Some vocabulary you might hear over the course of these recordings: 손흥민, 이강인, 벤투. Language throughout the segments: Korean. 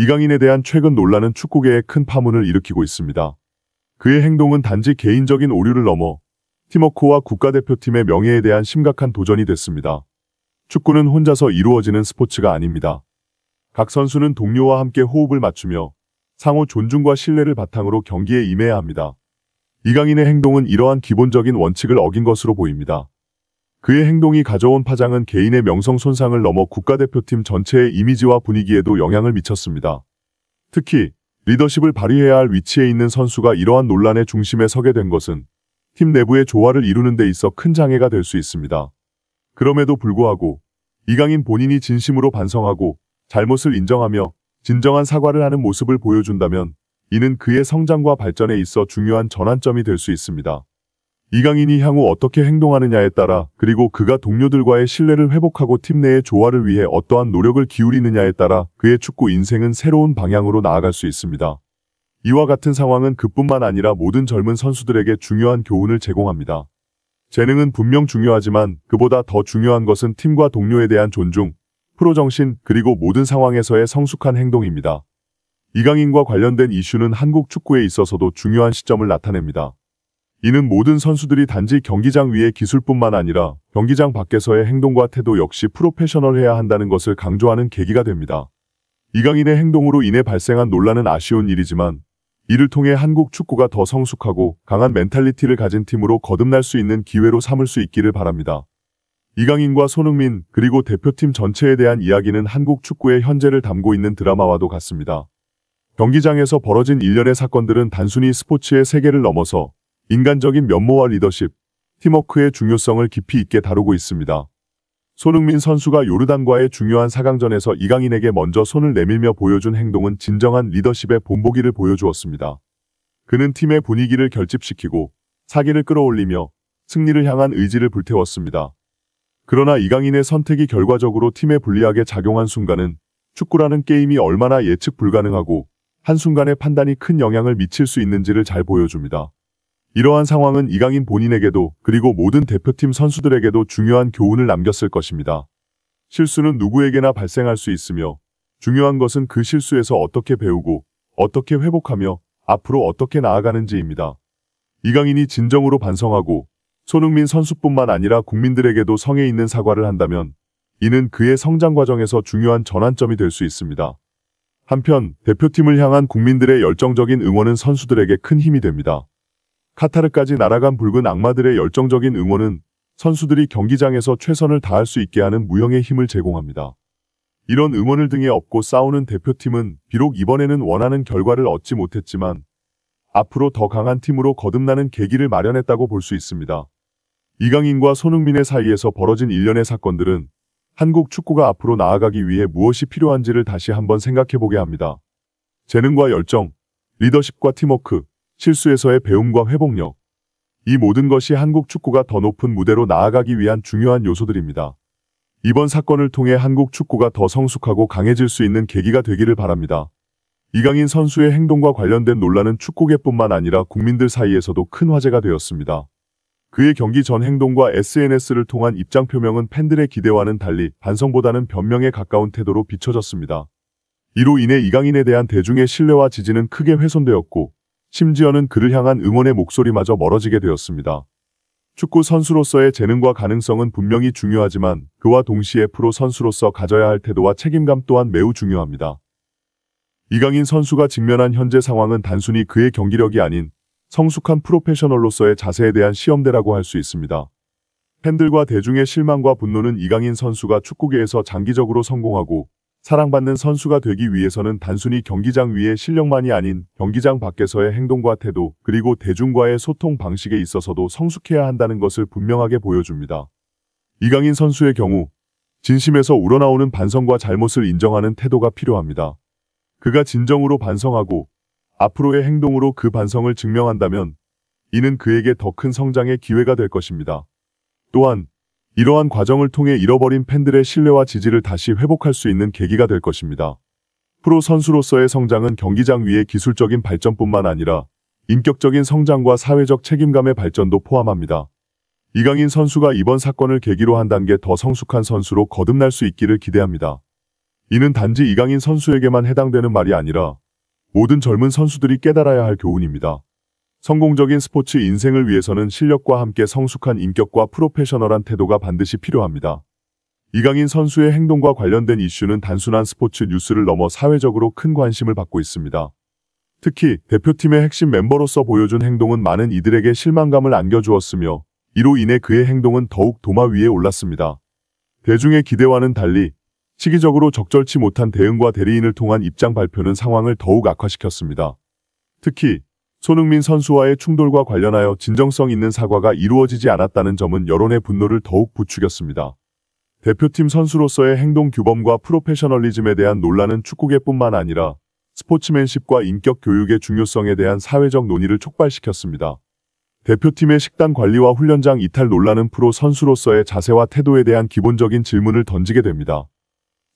이강인에 대한 최근 논란은 축구계에 큰 파문을 일으키고 있습니다. 그의 행동은 단지 개인적인 오류를 넘어 팀워크와 국가대표팀의 명예에 대한 심각한 도전이 됐습니다. 축구는 혼자서 이루어지는 스포츠가 아닙니다. 각 선수는 동료와 함께 호흡을 맞추며 상호 존중과 신뢰를 바탕으로 경기에 임해야 합니다. 이강인의 행동은 이러한 기본적인 원칙을 어긴 것으로 보입니다. 그의 행동이 가져온 파장은 개인의 명성 손상을 넘어 국가대표팀 전체의 이미지와 분위기에도 영향을 미쳤습니다. 특히 리더십을 발휘해야 할 위치에 있는 선수가 이러한 논란의 중심에 서게 된 것은 팀 내부의 조화를 이루는 데 있어 큰 장애가 될 수 있습니다. 그럼에도 불구하고 이강인 본인이 진심으로 반성하고 잘못을 인정하며 진정한 사과를 하는 모습을 보여준다면 이는 그의 성장과 발전에 있어 중요한 전환점이 될 수 있습니다. 이강인이 향후 어떻게 행동하느냐에 따라 그리고 그가 동료들과의 신뢰를 회복하고 팀 내의 조화를 위해 어떠한 노력을 기울이느냐에 따라 그의 축구 인생은 새로운 방향으로 나아갈 수 있습니다. 이와 같은 상황은 그뿐만 아니라 모든 젊은 선수들에게 중요한 교훈을 제공합니다. 재능은 분명 중요하지만 그보다 더 중요한 것은 팀과 동료에 대한 존중, 프로정신 그리고 모든 상황에서의 성숙한 행동입니다. 이강인과 관련된 이슈는 한국 축구에 있어서도 중요한 시점을 나타냅니다. 이는 모든 선수들이 단지 경기장 위의 기술뿐만 아니라 경기장 밖에서의 행동과 태도 역시 프로페셔널해야 한다는 것을 강조하는 계기가 됩니다. 이강인의 행동으로 인해 발생한 논란은 아쉬운 일이지만 이를 통해 한국 축구가 더 성숙하고 강한 멘탈리티를 가진 팀으로 거듭날 수 있는 기회로 삼을 수 있기를 바랍니다. 이강인과 손흥민 그리고 대표팀 전체에 대한 이야기는 한국 축구의 현재를 담고 있는 드라마와도 같습니다. 경기장에서 벌어진 일련의 사건들은 단순히 스포츠의 세계를 넘어서 인간적인 면모와 리더십, 팀워크의 중요성을 깊이 있게 다루고 있습니다. 손흥민 선수가 요르단과의 중요한 4강전에서 이강인에게 먼저 손을 내밀며 보여준 행동은 진정한 리더십의 본보기를 보여주었습니다. 그는 팀의 분위기를 결집시키고 사기를 끌어올리며 승리를 향한 의지를 불태웠습니다. 그러나 이강인의 선택이 결과적으로 팀에 불리하게 작용한 순간은 축구라는 게임이 얼마나 예측 불가능하고 한순간의 판단이 큰 영향을 미칠 수 있는지를 잘 보여줍니다. 이러한 상황은 이강인 본인에게도 그리고 모든 대표팀 선수들에게도 중요한 교훈을 남겼을 것입니다. 실수는 누구에게나 발생할 수 있으며 중요한 것은 그 실수에서 어떻게 배우고 어떻게 회복하며 앞으로 어떻게 나아가는지입니다. 이강인이 진정으로 반성하고 손흥민 선수뿐만 아니라 국민들에게도 성의 있는 사과를 한다면 이는 그의 성장 과정에서 중요한 전환점이 될 수 있습니다. 한편 대표팀을 향한 국민들의 열정적인 응원은 선수들에게 큰 힘이 됩니다. 카타르까지 날아간 붉은 악마들의 열정적인 응원은 선수들이 경기장에서 최선을 다할 수 있게 하는 무형의 힘을 제공합니다. 이런 응원을 등에 업고 싸우는 대표팀은 비록 이번에는 원하는 결과를 얻지 못했지만 앞으로 더 강한 팀으로 거듭나는 계기를 마련했다고 볼 수 있습니다. 이강인과 손흥민의 사이에서 벌어진 일련의 사건들은 한국 축구가 앞으로 나아가기 위해 무엇이 필요한지를 다시 한번 생각해보게 합니다. 재능과 열정, 리더십과 팀워크, 실수에서의 배움과 회복력. 이 모든 것이 한국 축구가 더 높은 무대로 나아가기 위한 중요한 요소들입니다. 이번 사건을 통해 한국 축구가 더 성숙하고 강해질 수 있는 계기가 되기를 바랍니다. 이강인 선수의 행동과 관련된 논란은 축구계뿐만 아니라 국민들 사이에서도 큰 화제가 되었습니다. 그의 경기 전 행동과 SNS를 통한 입장 표명은 팬들의 기대와는 달리 반성보다는 변명에 가까운 태도로 비춰졌습니다. 이로 인해 이강인에 대한 대중의 신뢰와 지지는 크게 훼손되었고 심지어는 그를 향한 응원의 목소리마저 멀어지게 되었습니다. 축구 선수로서의 재능과 가능성은 분명히 중요하지만 그와 동시에 프로 선수로서 가져야 할 태도와 책임감 또한 매우 중요합니다. 이강인 선수가 직면한 현재 상황은 단순히 그의 경기력이 아닌 성숙한 프로페셔널로서의 자세에 대한 시험대라고 할 수 있습니다. 팬들과 대중의 실망과 분노는 이강인 선수가 축구계에서 장기적으로 성공하고 사랑받는 선수가 되기 위해서는 단순히 경기장 위의 실력만이 아닌 경기장 밖에서의 행동과 태도 그리고 대중과의 소통 방식에 있어서도 성숙해야 한다는 것을 분명하게 보여줍니다. 이강인 선수의 경우 진심에서 우러나오는 반성과 잘못을 인정하는 태도가 필요합니다. 그가 진정으로 반성하고 앞으로의 행동으로 그 반성을 증명한다면 이는 그에게 더 큰 성장의 기회가 될 것입니다. 또한 이러한 과정을 통해 잃어버린 팬들의 신뢰와 지지를 다시 회복할 수 있는 계기가 될 것입니다. 프로 선수로서의 성장은 경기장 위의 기술적인 발전뿐만 아니라 인격적인 성장과 사회적 책임감의 발전도 포함합니다. 이강인 선수가 이번 사건을 계기로 한 단계 더 성숙한 선수로 거듭날 수 있기를 기대합니다. 이는 단지 이강인 선수에게만 해당되는 말이 아니라 모든 젊은 선수들이 깨달아야 할 교훈입니다. 성공적인 스포츠 인생을 위해서는 실력과 함께 성숙한 인격과 프로페셔널한 태도가 반드시 필요합니다. 이강인 선수의 행동과 관련된 이슈는 단순한 스포츠 뉴스를 넘어 사회적으로 큰 관심을 받고 있습니다. 특히 대표팀의 핵심 멤버로서 보여준 행동은 많은 이들에게 실망감을 안겨주었으며 이로 인해 그의 행동은 더욱 도마 위에 올랐습니다. 대중의 기대와는 달리 시기적으로 적절치 못한 대응과 대리인을 통한 입장 발표는 상황을 더욱 악화시켰습니다. 특히 손흥민 선수와의 충돌과 관련하여 진정성 있는 사과가 이루어지지 않았다는 점은 여론의 분노를 더욱 부추겼습니다. 대표팀 선수로서의 행동 규범과 프로페셔널리즘에 대한 논란은 축구계뿐만 아니라 스포츠맨십과 인격 교육의 중요성에 대한 사회적 논의를 촉발시켰습니다. 대표팀의 식단 관리와 훈련장 이탈 논란은 프로 선수로서의 자세와 태도에 대한 기본적인 질문을 던지게 됩니다.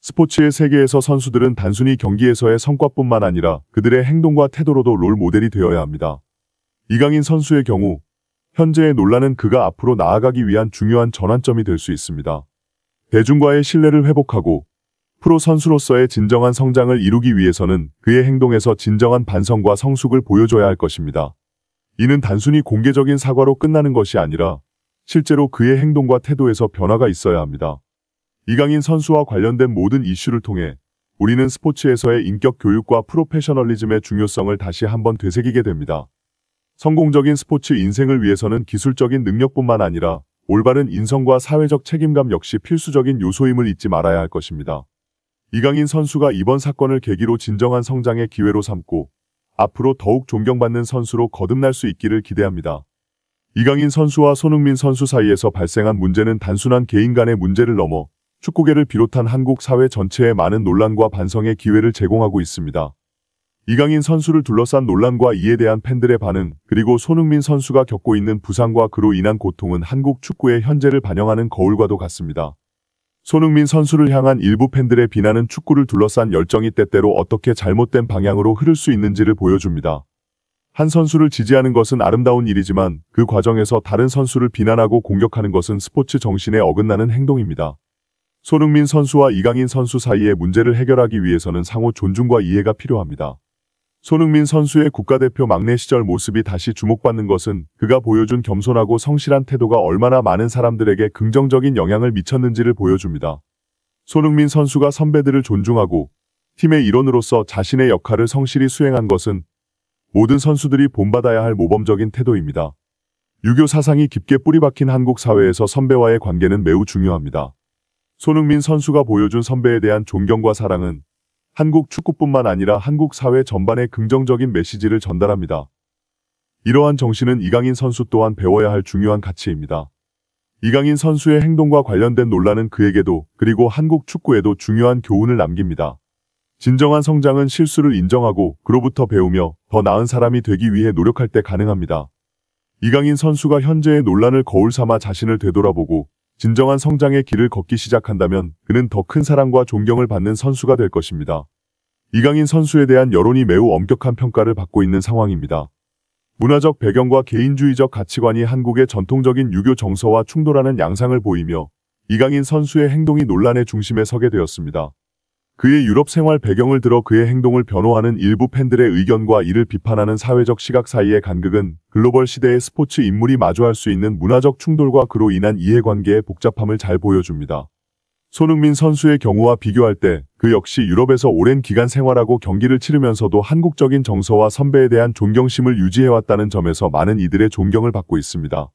스포츠의 세계에서 선수들은 단순히 경기에서의 성과뿐만 아니라 그들의 행동과 태도로도 롤 모델이 되어야 합니다. 이강인 선수의 경우 현재의 논란은 그가 앞으로 나아가기 위한 중요한 전환점이 될 수 있습니다. 대중과의 신뢰를 회복하고 프로 선수로서의 진정한 성장을 이루기 위해서는 그의 행동에서 진정한 반성과 성숙을 보여줘야 할 것입니다. 이는 단순히 공개적인 사과로 끝나는 것이 아니라 실제로 그의 행동과 태도에서 변화가 있어야 합니다. 이강인 선수와 관련된 모든 이슈를 통해 우리는 스포츠에서의 인격 교육과 프로페셔널리즘의 중요성을 다시 한번 되새기게 됩니다. 성공적인 스포츠 인생을 위해서는 기술적인 능력뿐만 아니라 올바른 인성과 사회적 책임감 역시 필수적인 요소임을 잊지 말아야 할 것입니다. 이강인 선수가 이번 사건을 계기로 진정한 성장의 기회로 삼고 앞으로 더욱 존경받는 선수로 거듭날 수 있기를 기대합니다. 이강인 선수와 손흥민 선수 사이에서 발생한 문제는 단순한 개인 간의 문제를 넘어 축구계를 비롯한 한국 사회 전체에 많은 논란과 반성의 기회를 제공하고 있습니다. 이강인 선수를 둘러싼 논란과 이에 대한 팬들의 반응, 그리고 손흥민 선수가 겪고 있는 부상과 그로 인한 고통은 한국 축구의 현재를 반영하는 거울과도 같습니다. 손흥민 선수를 향한 일부 팬들의 비난은 축구를 둘러싼 열정이 때때로 어떻게 잘못된 방향으로 흐를 수 있는지를 보여줍니다. 한 선수를 지지하는 것은 아름다운 일이지만 그 과정에서 다른 선수를 비난하고 공격하는 것은 스포츠 정신에 어긋나는 행동입니다. 손흥민 선수와 이강인 선수 사이의 문제를 해결하기 위해서는 상호 존중과 이해가 필요합니다. 손흥민 선수의 국가대표 막내 시절 모습이 다시 주목받는 것은 그가 보여준 겸손하고 성실한 태도가 얼마나 많은 사람들에게 긍정적인 영향을 미쳤는지를 보여줍니다. 손흥민 선수가 선배들을 존중하고 팀의 일원으로서 자신의 역할을 성실히 수행한 것은 모든 선수들이 본받아야 할 모범적인 태도입니다. 유교 사상이 깊게 뿌리박힌 한국 사회에서 선배와의 관계는 매우 중요합니다. 손흥민 선수가 보여준 선배에 대한 존경과 사랑은 한국 축구뿐만 아니라 한국 사회 전반에 긍정적인 메시지를 전달합니다. 이러한 정신은 이강인 선수 또한 배워야 할 중요한 가치입니다. 이강인 선수의 행동과 관련된 논란은 그에게도 그리고 한국 축구에도 중요한 교훈을 남깁니다. 진정한 성장은 실수를 인정하고 그로부터 배우며 더 나은 사람이 되기 위해 노력할 때 가능합니다. 이강인 선수가 현재의 논란을 거울 삼아 자신을 되돌아보고 진정한 성장의 길을 걷기 시작한다면 그는 더 큰 사랑과 존경을 받는 선수가 될 것입니다. 이강인 선수에 대한 여론이 매우 엄격한 평가를 받고 있는 상황입니다. 문화적 배경과 개인주의적 가치관이 한국의 전통적인 유교 정서와 충돌하는 양상을 보이며 이강인 선수의 행동이 논란의 중심에 서게 되었습니다. 그의 유럽 생활 배경을 들어 그의 행동을 변호하는 일부 팬들의 의견과 이를 비판하는 사회적 시각 사이의 간극은 글로벌 시대의 스포츠 인물이 마주할 수 있는 문화적 충돌과 그로 인한 이해관계의 복잡함을 잘 보여줍니다. 손흥민 선수의 경우와 비교할 때 그 역시 유럽에서 오랜 기간 생활하고 경기를 치르면서도 한국적인 정서와 선배에 대한 존경심을 유지해왔다는 점에서 많은 이들의 존경을 받고 있습니다.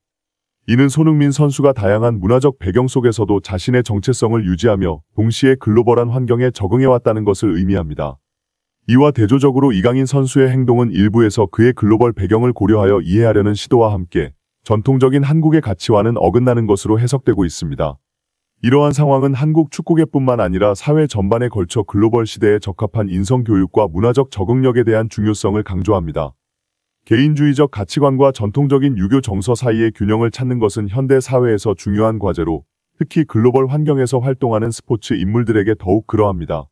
이는 손흥민 선수가 다양한 문화적 배경 속에서도 자신의 정체성을 유지하며 동시에 글로벌한 환경에 적응해왔다는 것을 의미합니다. 이와 대조적으로 이강인 선수의 행동은 일부에서 그의 글로벌 배경을 고려하여 이해하려는 시도와 함께 전통적인 한국의 가치와는 어긋나는 것으로 해석되고 있습니다. 이러한 상황은 한국 축구계뿐만 아니라 사회 전반에 걸쳐 글로벌 시대에 적합한 인성교육과 문화적 적응력에 대한 중요성을 강조합니다. 개인주의적 가치관과 전통적인 유교 정서 사이의 균형을 찾는 것은 현대 사회에서 중요한 과제로 특히 글로벌 환경에서 활동하는 스포츠 인물들에게 더욱 그러합니다.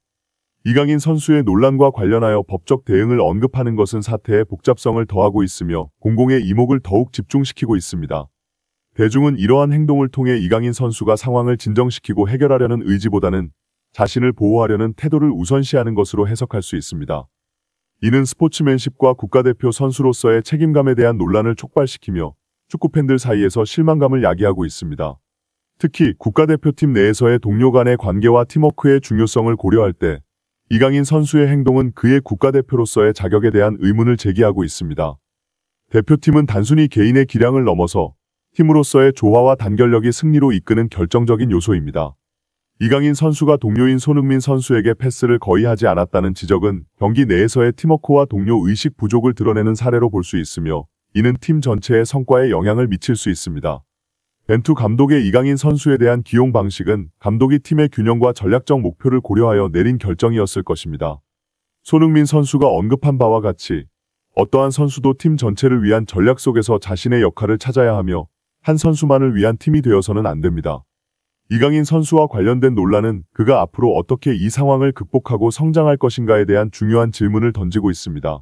이강인 선수의 논란과 관련하여 법적 대응을 언급하는 것은 사태의 복잡성을 더하고 있으며 공공의 이목을 더욱 집중시키고 있습니다. 대중은 이러한 행동을 통해 이강인 선수가 상황을 진정시키고 해결하려는 의지보다는 자신을 보호하려는 태도를 우선시하는 것으로 해석할 수 있습니다. 이는 스포츠맨십과 국가대표 선수로서의 책임감에 대한 논란을 촉발시키며 축구팬들 사이에서 실망감을 야기하고 있습니다. 특히 국가대표팀 내에서의 동료 간의 관계와 팀워크의 중요성을 고려할 때 이강인 선수의 행동은 그의 국가대표로서의 자격에 대한 의문을 제기하고 있습니다. 대표팀은 단순히 개인의 기량을 넘어서 팀으로서의 조화와 단결력이 승리로 이끄는 결정적인 요소입니다. 이강인 선수가 동료인 손흥민 선수에게 패스를 거의 하지 않았다는 지적은 경기 내에서의 팀워크와 동료 의식 부족을 드러내는 사례로 볼 수 있으며 이는 팀 전체의 성과에 영향을 미칠 수 있습니다. 벤투 감독의 이강인 선수에 대한 기용 방식은 감독이 팀의 균형과 전략적 목표를 고려하여 내린 결정이었을 것입니다. 손흥민 선수가 언급한 바와 같이 어떠한 선수도 팀 전체를 위한 전략 속에서 자신의 역할을 찾아야 하며 한 선수만을 위한 팀이 되어서는 안 됩니다. 이강인 선수와 관련된 논란은 그가 앞으로 어떻게 이 상황을 극복하고 성장할 것인가에 대한 중요한 질문을 던지고 있습니다.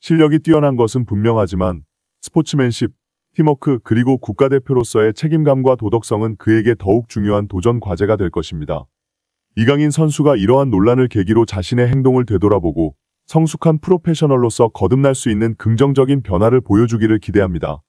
실력이 뛰어난 것은 분명하지만 스포츠맨십, 팀워크 그리고 국가대표로서의 책임감과 도덕성은 그에게 더욱 중요한 도전 과제가 될 것입니다. 이강인 선수가 이러한 논란을 계기로 자신의 행동을 되돌아보고 성숙한 프로페셔널로서 거듭날 수 있는 긍정적인 변화를 보여주기를 기대합니다.